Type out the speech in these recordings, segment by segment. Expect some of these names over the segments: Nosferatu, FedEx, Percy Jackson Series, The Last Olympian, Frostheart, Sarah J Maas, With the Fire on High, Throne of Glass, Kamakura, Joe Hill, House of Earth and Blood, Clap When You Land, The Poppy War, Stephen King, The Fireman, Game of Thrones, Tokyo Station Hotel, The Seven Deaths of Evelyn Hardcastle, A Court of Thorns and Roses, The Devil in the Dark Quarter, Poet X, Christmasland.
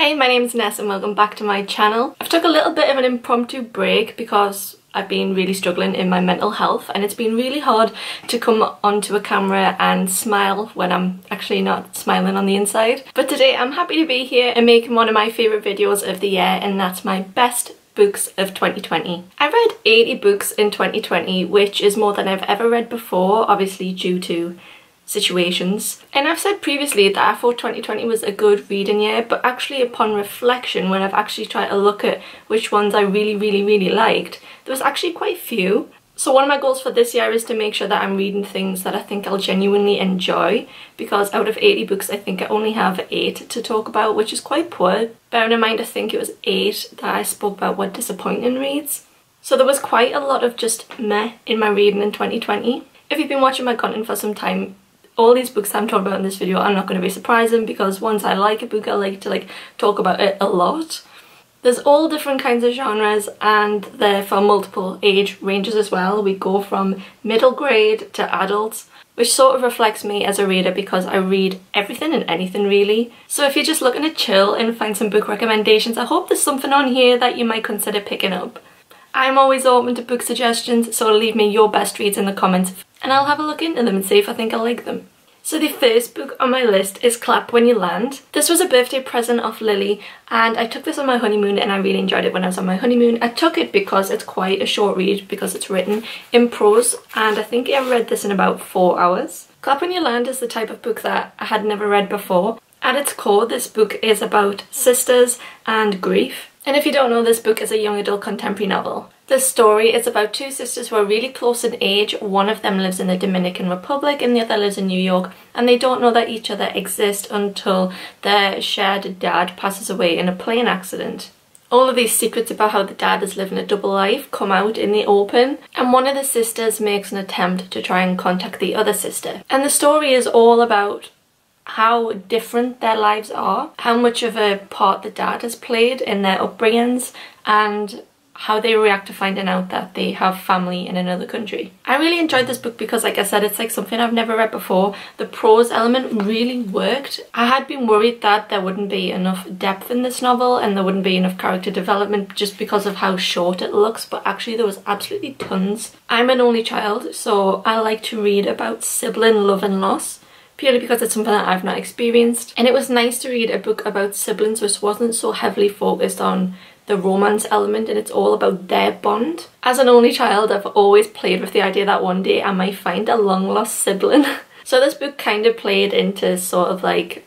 Hey, my name's Ness and welcome back to my channel. I've took a little bit of an impromptu break because I've been really struggling in my mental health and it's been really hard to come onto a camera and smile when I'm actually not smiling on the inside. But today I'm happy to be here and making one of my favourite videos of the year, and that's my best books of 2020. I read 80 books in 2020, which is more than I've ever read before, obviously due to situations. And I've said previously that I thought 2020 was a good reading year, but actually upon reflection, when I've actually tried to look at which ones I really liked, there was actually quite few. So one of my goals for this year is to make sure that I'm reading things that I think I'll genuinely enjoy, because out of 80 books I think I only have 8 to talk about, which is quite poor. Bearing in mind I think it was 8 that I spoke about were disappointing reads. So there was quite a lot of just meh in my reading in 2020. If you've been watching my content for some time, all these books I'm talking about in this video are not going to be surprising, because once I like a book, I like to talk about it a lot. There's all different kinds of genres and they're for multiple age ranges as well. We go from middle grade to adults, which sort of reflects me as a reader because I read everything and anything really. So if you're just looking to chill and find some book recommendations, I hope there's something on here that you might consider picking up. I'm always open to book suggestions, so leave me your best reads in the comments and I'll have a look into them and see if I think I like them. So the first book on my list is Clap When You Land. This was a birthday present off Lily and I took this on my honeymoon and I really enjoyed it when I was on my honeymoon. I took it because it's quite a short read because it's written in prose, and I think I read this in about 4 hours. Clap When You Land is the type of book that I had never read before. At its core, this book is about sisters and grief. And if you don't know, this book is a young adult contemporary novel. The story is about two sisters who are really close in age. One of them lives in the Dominican Republic and the other lives in New York, and they don't know that each other exists until their shared dad passes away in a plane accident. All of these secrets about how the dad is living a double life come out in the open, and one of the sisters makes an attempt to try and contact the other sister. And the story is all about how different their lives are, how much of a part the dad has played in their upbringings, and how they react to finding out that they have family in another country. I really enjoyed this book because, like I said, it's like something I've never read before. The prose element really worked. I had been worried that there wouldn't be enough depth in this novel and there wouldn't be enough character development just because of how short it looks, but actually there was absolutely tons. I'm an only child, so I like to read about sibling love and loss, purely because it's something that I've not experienced. And it was nice to read a book about siblings which wasn't so heavily focused on the romance element, and it's all about their bond. As an only child, I've always played with the idea that one day I might find a long-lost sibling. So this book kind of played into sort of like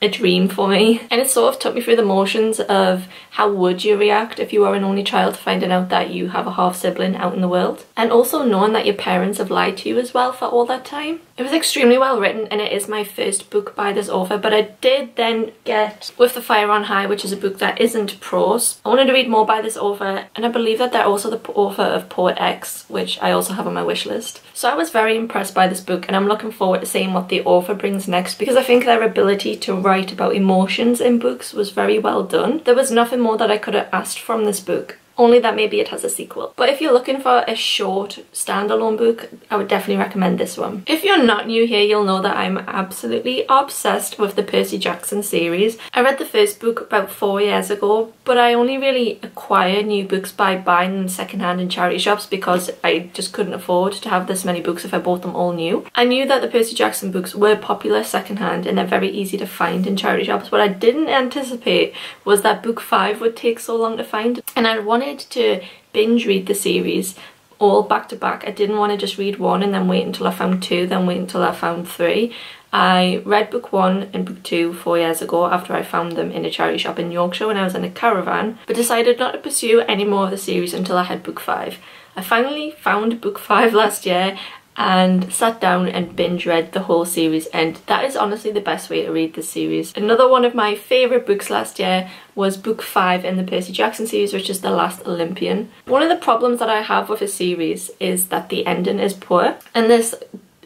a dream for me, and it sort of took me through the motions of how would you react if you are an only child finding out that you have a half sibling out in the world, and also knowing that your parents have lied to you as well for all that time. It was extremely well written, and it is my first book by this author, but I did then get With the Fire on High, which is a book that isn't prose. I wanted to read more by this author, and I believe that they're also the author of Poet X, which I also have on my wish list. So I was very impressed by this book, and I'm looking forward to seeing what the author brings next, because I think their ability to write about emotions in books was very well done. There was nothing more that I could have asked from this book, only that maybe it has a sequel. But if you're looking for a short standalone book, I would definitely recommend this one. If you're not new here, you'll know that I'm absolutely obsessed with the Percy Jackson series. I read the first book about 4 years ago, but I only really acquire new books by buying them secondhand in charity shops because I just couldn't afford to have this many books if I bought them all new. I knew that the Percy Jackson books were popular secondhand and they're very easy to find in charity shops. What I didn't anticipate was that book 5 would take so long to find, and I wanted to binge read the series all back to back. I didn't want to just read one and then wait until I found 2, then wait until I found 3. I read book 1 and book 2 4 years ago after I found them in a charity shop in Yorkshire when I was in a caravan, but decided not to pursue any more of the series until I had book 5. I finally found book 5 last year and sat down and binge read the whole series, and that is honestly the best way to read this series. Another one of my favourite books last year was book 5 in the Percy Jackson series, which is The Last Olympian. One of the problems that I have with a series is that the ending is poor, and this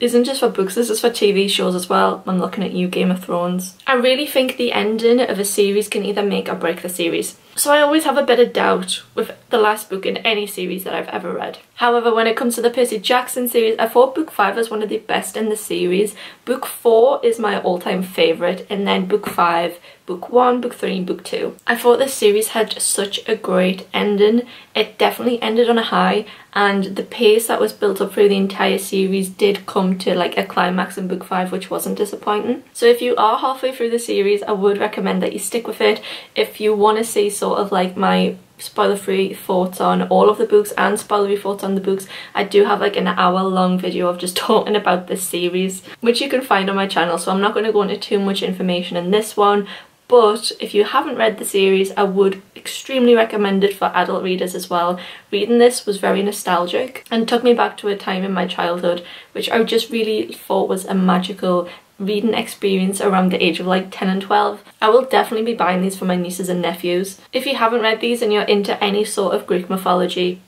isn't just for books, this is for TV shows as well. I'm looking at you, Game of Thrones. I really think the ending of a series can either make or break the series. So I always have a bit of doubt with the last book in any series that I've ever read. However, when it comes to the Percy Jackson series, I thought book 5 was one of the best in the series. Book 4 is my all-time favourite, and then book 5, book 1, book 3 and book 2. I thought this series had such a great ending. It definitely ended on a high, and the pace that was built up through the entire series did come to like a climax in book 5, which wasn't disappointing. So if you are halfway through the series, I would recommend that you stick with it. If you want to see sort of like my spoiler-free thoughts on all of the books and spoilery thoughts on the books, I do have like an hour-long video of just talking about this series, which you can find on my channel, so I'm not going to go into too much information in this one. But if you haven't read the series, I would extremely recommend it for adult readers as well. Reading this was very nostalgic and took me back to a time in my childhood, which I just really thought was a magical reading experience around the age of like 10 and 12. I will definitely be buying these for my nieces and nephews. If you haven't read these and you're into any sort of Greek mythology,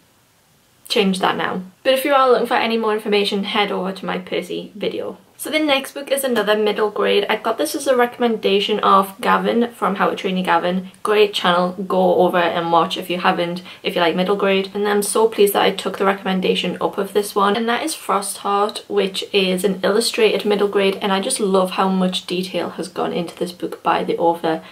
change that now. But if you are looking for any more information, head over to my Percy video. So the next book is another middle grade. I got this as a recommendation of Gavin from How to Train Your Gavin. Great channel, go over and watch if you haven't, if you like middle grade. And I'm so pleased that I took the recommendation up of this one. And that is Frostheart, which is an illustrated middle grade. And I just love how much detail has gone into this book by the author.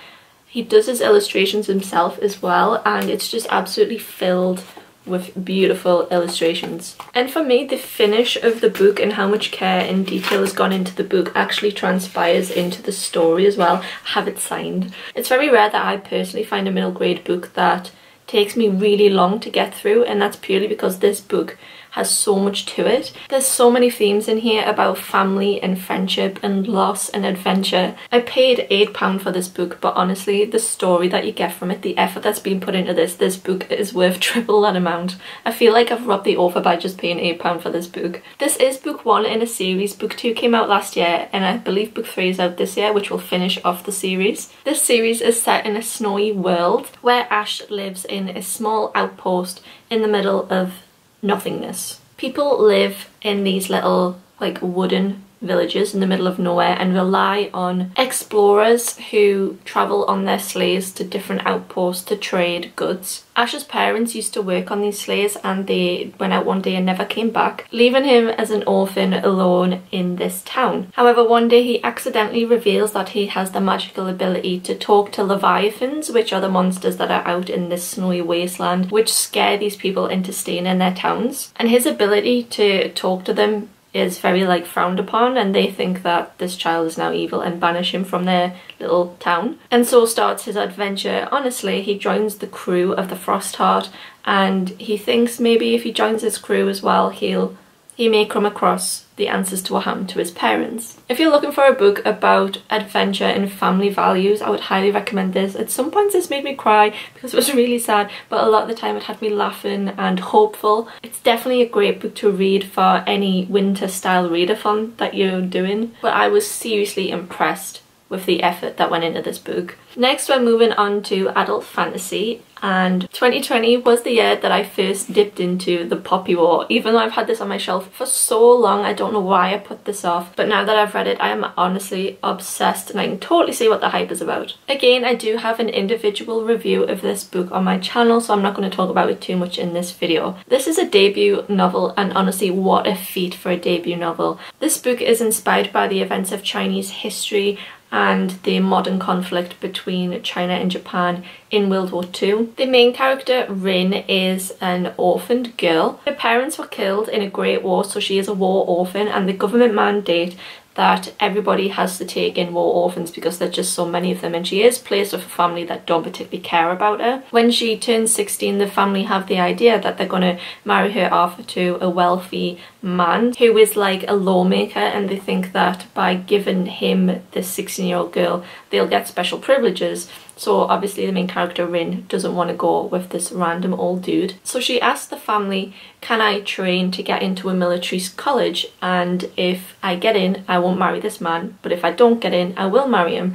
He does his illustrations himself as well, and it's just absolutely filled with beautiful illustrations. And for me, the finish of the book and how much care and detail has gone into the book actually transpires into the story as well. I have it signed. It's very rare that I personally find a middle grade book that takes me really long to get through, and that's purely because this book has so much to it. There's so many themes in here about family and friendship and loss and adventure. I paid £8 for this book, but honestly, the story that you get from it, the effort that's been put into this book is worth triple that amount. I feel like I've robbed the author by just paying £8 for this book. This is book 1 in a series. Book 2 came out last year, and I believe book 3 is out this year, which will finish off the series. This series is set in a snowy world where Ash lives in a small outpost in the middle of nothingness. People live in these little like wooden villages in the middle of nowhere and rely on explorers who travel on their sleighs to different outposts to trade goods. Ash's parents used to work on these sleighs, and they went out one day and never came back, leaving him as an orphan alone in this town. However, one day he accidentally reveals that he has the magical ability to talk to leviathans, which are the monsters that are out in this snowy wasteland, which scare these people into staying in their towns. And his ability to talk to them is very like frowned upon, and they think that this child is now evil and banish him from their little town. And so starts his adventure. Honestly, he joins the crew of the Frostheart, and he thinks maybe if he joins his crew as well, he may come across the answers to what happened to his parents. If you're looking for a book about adventure and family values, I would highly recommend this. At some points this made me cry because it was really sad, but a lot of the time it had me laughing and hopeful. It's definitely a great book to read for any winter style readathon that you're doing, but I was seriously impressed with the effort that went into this book. Next, we're moving on to adult fantasy, and 2020 was the year that I first dipped into The Poppy War. Even though I've had this on my shelf for so long, I don't know why I put this off, but now that I've read it, I am honestly obsessed, and I can totally see what the hype is about. Again, I do have an individual review of this book on my channel, so I'm not going to talk about it too much in this video. This is a debut novel, and honestly, what a feat for a debut novel. This book is inspired by the events of Chinese history and the modern conflict between China and Japan in World War II. The main character, Rin, is an orphaned girl. Her parents were killed in a Great War, so she is a war orphan, and the government mandate that everybody has to take in war orphans because there's just so many of them, and she is placed with a family that don't particularly care about her. When she turns 16, the family have the idea that they're going to marry her off to a wealthy man who is like a lawmaker, and they think that by giving him this 16-year-old girl, they'll get special privileges. So obviously the main character, Rin, doesn't want to go with this random old dude. So she asks the family, can I train to get into a military college? And if I get in, I won't marry this man, but if I don't get in, I will marry him.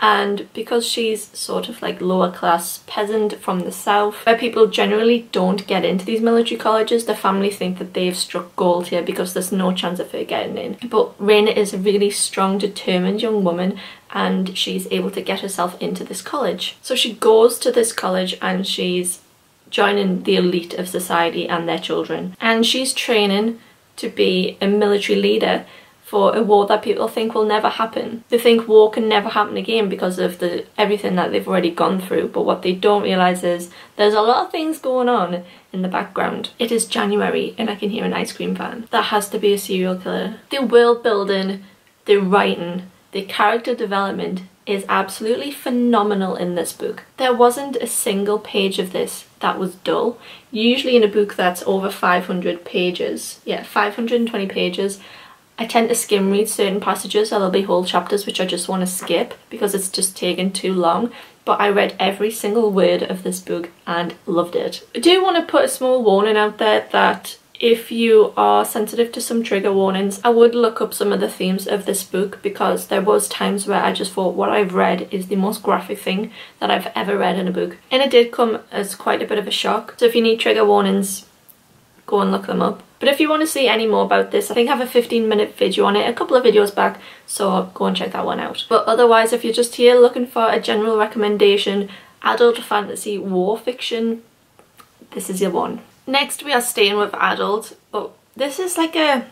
And because she's sort of like lower class peasant from the south, where people generally don't get into these military colleges, the family think that they've struck gold here because there's no chance of her getting in. But Raina is a really strong, determined young woman, and she's able to get herself into this college. So she goes to this college and she's joining the elite of society and their children. And she's training to be a military leader for a war that people think will never happen. They think war can never happen again because of everything that they've already gone through, but what they don't realise is there's a lot of things going on in the background. It is January and I can hear an ice cream van. That has to be a serial killer. The world building, the writing, the character development is absolutely phenomenal in this book. There wasn't a single page of this that was dull. Usually in a book that's over 500 pages, yeah, 520 pages, I tend to skim read certain passages, so there'll be whole chapters which I just want to skip because it's just taken too long. But I read every single word of this book and loved it. I do want to put a small warning out there that if you are sensitive to some trigger warnings, I would look up some of the themes of this book, because there was times where I just thought what I've read is the most graphic thing that I've ever read in a book. And it did come as quite a bit of a shock. So if you need trigger warnings, go and look them up. But if you want to see any more about this, I think I have a 15-minute video on it a couple of videos back, so go and check that one out. But otherwise, if you're just here looking for a general recommendation, adult fantasy war fiction, this is your one. Next, we are staying with adult, but this is like a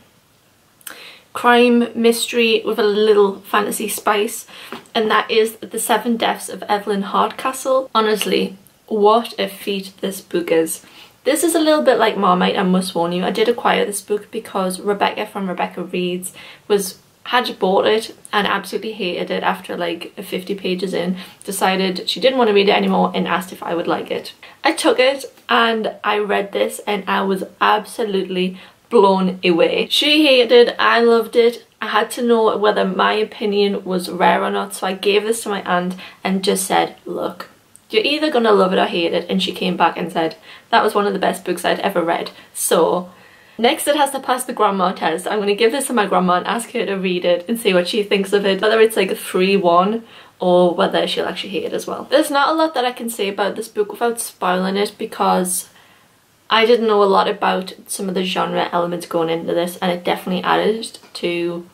crime mystery with a little fantasy spice, and that is The Seven Deaths of Evelyn Hardcastle. Honestly, what a feat this book is. This is a little bit like Marmite, I must warn you. I did acquire this book because Rebecca from Rebecca Reads had bought it and absolutely hated it after like 50 pages in, decided she didn't want to read it anymore and asked if I would like it. I took it and I read this and I was absolutely blown away. She hated it, I loved it. I had to know whether my opinion was rare or not, so I gave this to my aunt and just said, look, you're either going to love it or hate it. And she came back and said, that was one of the best books I'd ever read. So next it has to pass the grandma test. I'm going to give this to my grandma and ask her to read it and see what she thinks of it, whether it's like a 3-1 or whether she'll actually hate it as well. There's not a lot that I can say about this book without spoiling it, because I didn't know a lot about some of the genre elements going into this, and it definitely added to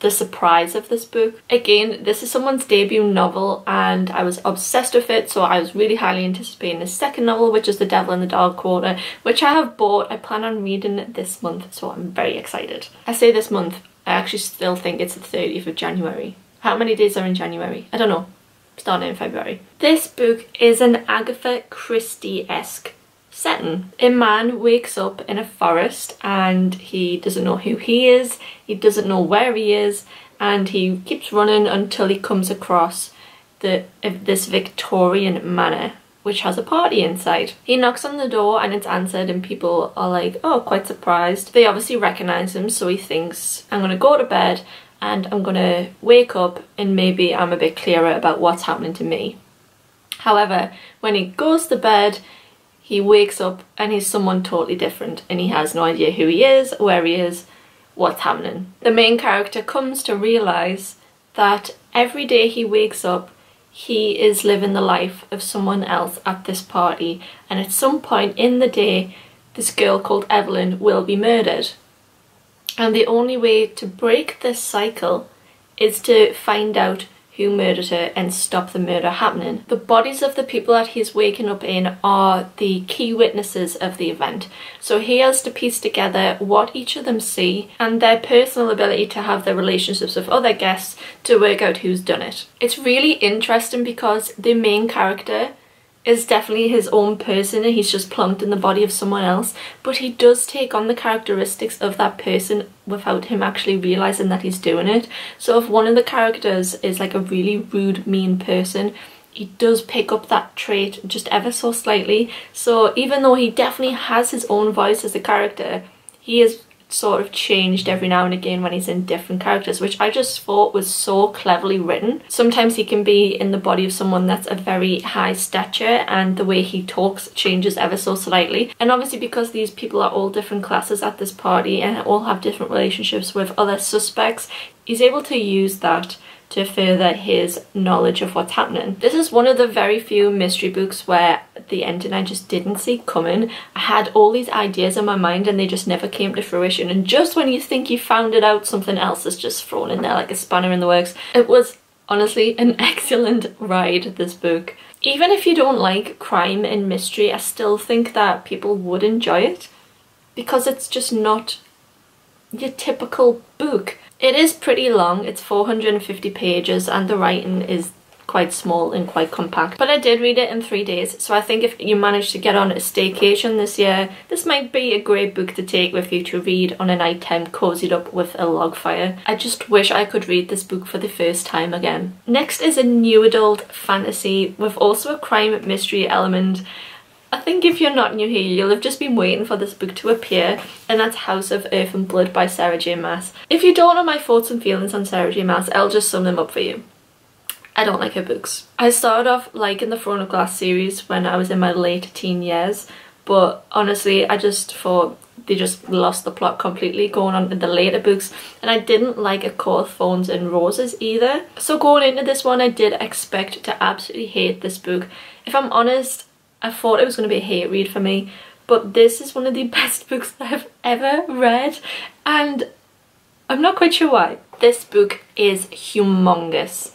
the surprise of this book. Again, this is someone's debut novel and I was obsessed with it, so I was really highly anticipating the second novel, which is The Devil in the Dark Quarter, which I have bought. I plan on reading it this month, so I'm very excited. I say this month, I actually still think it's the 30th of January. How many days are in January? I don't know. Starting in February. This book is an Agatha Christie-esque setting. A man wakes up in a forest and he doesn't know who he is, he doesn't know where he is, and he keeps running until he comes across this Victorian manor which has a party inside. He knocks on the door and it's answered, and people are like, oh, quite surprised. They obviously recognise him, so he thinks, I'm gonna go to bed and I'm gonna wake up and maybe I'm a bit clearer about what's happening to me. However, when he goes to bed, he wakes up and he's someone totally different, and he has no idea who he is, where he is, what's happening. The main character comes to realise that every day he wakes up, he is living the life of someone else at this party, and at some point in the day, this girl called Evelyn will be murdered. And the only way to break this cycle is to find out who murdered her and stop the murder happening. The bodies of the people that he's waking up in are the key witnesses of the event, so he has to piece together what each of them see and their personal ability to have their relationships with other guests to work out who's done it. It's really interesting because the main character is definitely his own person and he's just plumped in the body of someone else, but he does take on the characteristics of that person without him actually realising that he's doing it. So if one of the characters is like a really rude, mean person, he does pick up that trait just ever so slightly. So even though he definitely has his own voice as a character, he is sort of changed every now and again when he's in different characters, which I just thought was so cleverly written. Sometimes he can be in the body of someone that's a very high stature and the way he talks changes ever so slightly. And obviously because these people are all different classes at this party and all have different relationships with other suspects, he's able to use that to further his knowledge of what's happening. This is one of the very few mystery books where the ending I just didn't see coming. I had all these ideas in my mind and they just never came to fruition, and just when you think you found it out, something else is just thrown in there like a spanner in the works. It was honestly an excellent ride, this book. Even if you don't like crime and mystery, I still think that people would enjoy it because it's just not your typical book. It is pretty long, it's 450 pages and the writing is quite small and quite compact, but I did read it in 3 days, so I think if you manage to get on a staycation this year, this might be a great book to take with you to read on a night time cozied up with a log fire. I just wish I could read this book for the first time again. Next is a new adult fantasy with also a crime mystery element. I think if you're not new here, you'll have just been waiting for this book to appear, and that's House of Earth and Blood by Sarah J Maas. If you don't know my thoughts and feelings on Sarah J Maas, I'll just sum them up for you. I don't like her books. I started off liking the Throne of Glass series when I was in my late teen years, but honestly I just thought they just lost the plot completely going on in the later books, and I didn't like A Court of Thorns and Roses either. So going into this one I did expect to absolutely hate this book. If I'm honest, I thought it was going to be a hate read for me, but this is one of the best books that I've ever read, and I'm not quite sure why. This book is humongous.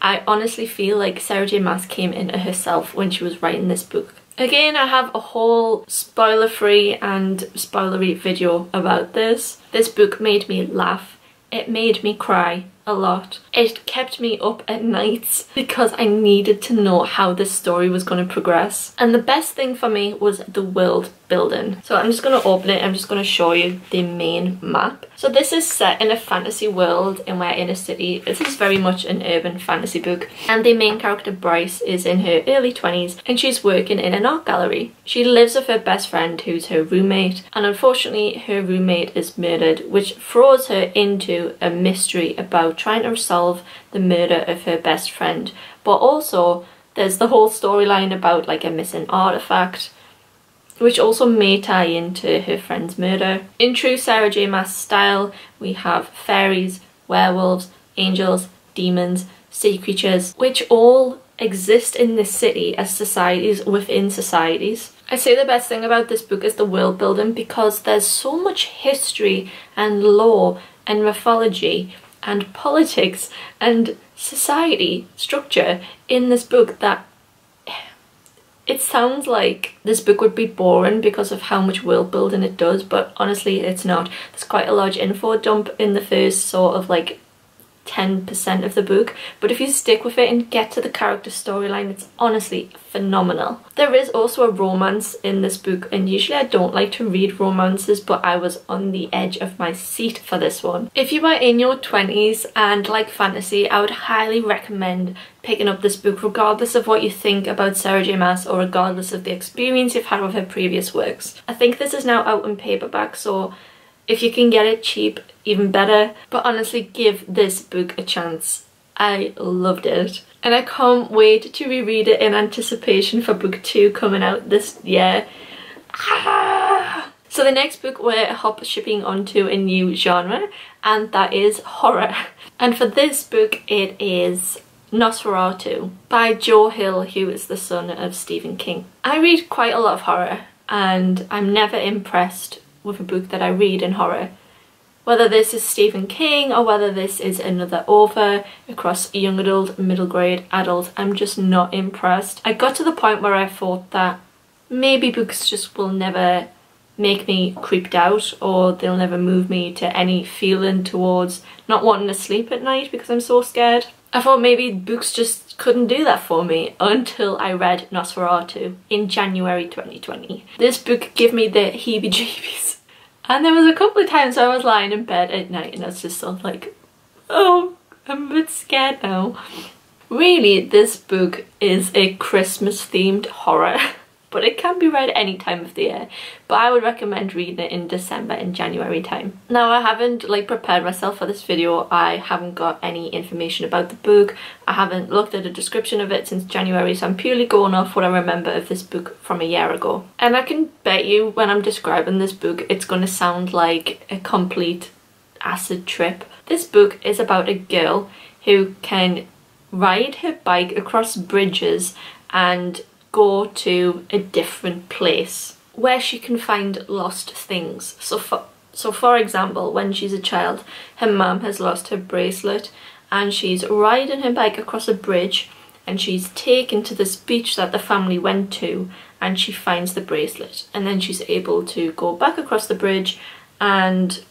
I honestly feel like Sarah J Maas came into herself when she was writing this book. Again, I have a whole spoiler-free and spoilery video about this. This book made me laugh. It made me cry a lot. It kept me up at nights because I needed to know how this story was going to progress. And the best thing for me was the world building. So I'm just going to open it. I'm just going to show you the main map. So this is set in a fantasy world and we're in a city. This is very much an urban fantasy book. And the main character Bryce is in her early 20s and she's working in an art gallery. She lives with her best friend who's her roommate, and unfortunately her roommate is murdered, which throws her into a mystery about trying to resolve the murder of her best friend. But also there's the whole storyline about like a missing artifact, which also may tie into her friend's murder. In true Sarah J Maas style, we have fairies, werewolves, angels, demons, sea creatures, which all exist in this city as societies within societies. I say the best thing about this book is the world building, because there's so much history and lore and mythology and politics and society structure in this book that it sounds like this book would be boring because of how much world building it does, but honestly it's not. There's quite a large info dump in the first sort of like 10% of the book, but if you stick with it and get to the character storyline, it's honestly phenomenal. There is also a romance in this book, and usually I don't like to read romances, but I was on the edge of my seat for this one. If you are in your 20s and like fantasy, I would highly recommend picking up this book regardless of what you think about Sarah J Maas or regardless of the experience you've had with her previous works. I think this is now out in paperback, so if you can get it cheap, even better. But honestly, give this book a chance. I loved it. And I can't wait to reread it in anticipation for book 2 coming out this year. So the next book we're hop shipping onto a new genre, and that is horror. And for this book, it is Nosferatu by Joe Hill, who is the son of Stephen King. I read quite a lot of horror, and I'm never impressed with a book that I read in horror. Whether this is Stephen King or whether this is another author across young adult, middle grade, adult, I'm just not impressed. I got to the point where I thought that maybe books just will never make me creeped out, or they'll never move me to any feeling towards not wanting to sleep at night because I'm so scared. I thought maybe books just couldn't do that for me until I read Nosferatu in January 2020. This book gave me the heebie-jeebies. And there was a couple of times I was lying in bed at night and I was just sort of like, oh, I'm a bit scared now. Really, this book is a Christmas-themed horror, but it can be read any time of the year. But I would recommend reading it in December and January time. Now, I haven't like prepared myself for this video. I haven't got any information about the book. I haven't looked at a description of it since January, so I'm purely going off what I remember of this book from a year ago. And I can bet you when I'm describing this book, it's going to sound like a complete acid trip. This book is about a girl who can ride her bike across bridges and go to a different place where she can find lost things. So for example, when she's a child, her mum has lost her bracelet and she's riding her bike across a bridge and she's taken to this beach that the family went to and she finds the bracelet, and then she's able to go back across the bridge and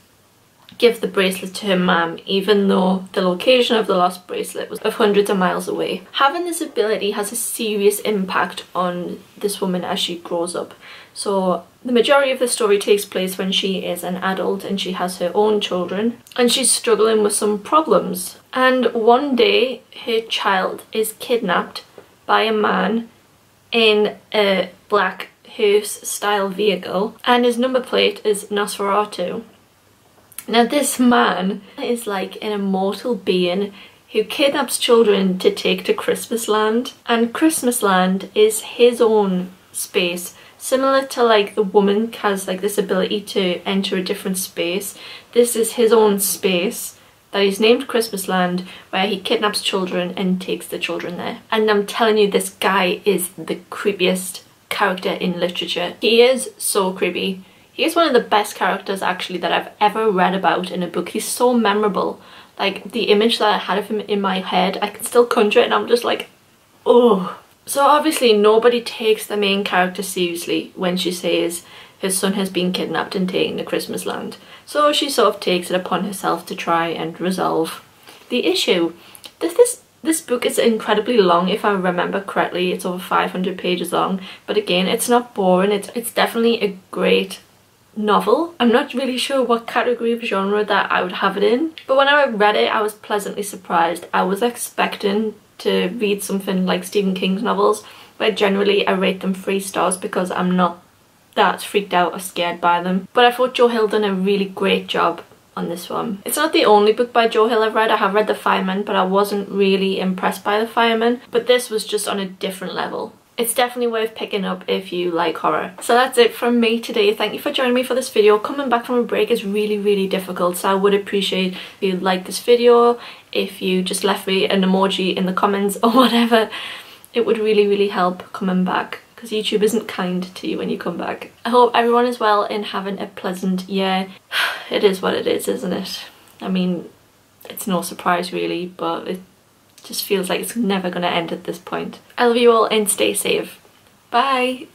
give the bracelet to her mum, even though the location of the lost bracelet was of hundreds of miles away. Having this ability has a serious impact on this woman as she grows up. So the majority of the story takes place when she is an adult and she has her own children and she's struggling with some problems. And one day her child is kidnapped by a man in a black hearse-style vehicle and his number plate is Nosferatu. Now this man is like an immortal being who kidnaps children to take to Christmasland, and Christmasland is his own space. Similar to like the woman has like this ability to enter a different space, this is his own space that he's named Christmasland, where he kidnaps children and takes the children there. And I'm telling you, this guy is the creepiest character in literature. He is so creepy. He is one of the best characters actually that I've ever read about in a book. He's so memorable. Like the image that I had of him in my head, I can still conjure it and I'm just like, oh. So obviously nobody takes the main character seriously when she says her son has been kidnapped and taken to Christmasland. So she sort of takes it upon herself to try and resolve the issue. This book is incredibly long, if I remember correctly. It's over 500 pages long. But again, it's not boring. It's definitely a great novel. I'm not really sure what category of genre that I would have it in, but when I read it I was pleasantly surprised. I was expecting to read something like Stephen King's novels, where generally I rate them 3 stars because I'm not that freaked out or scared by them, but I thought Joe Hill done a really great job on this one. It's not the only book by Joe Hill I've read. I have read The Fireman, but I wasn't really impressed by The Fireman, but this was just on a different level. It's definitely worth picking up if you like horror. So that's it from me today. Thank you for joining me for this video. Coming back from a break is really, really difficult, so I would appreciate if you like this video, if you just left me an emoji in the comments or whatever. It would really, really help coming back, because YouTube isn't kind to you when you come back. I hope everyone is well and having a pleasant year. It is what it is, isn't it? I mean, it's no surprise really, but it just feels like it's never going to end at this point. I love you all and stay safe. Bye!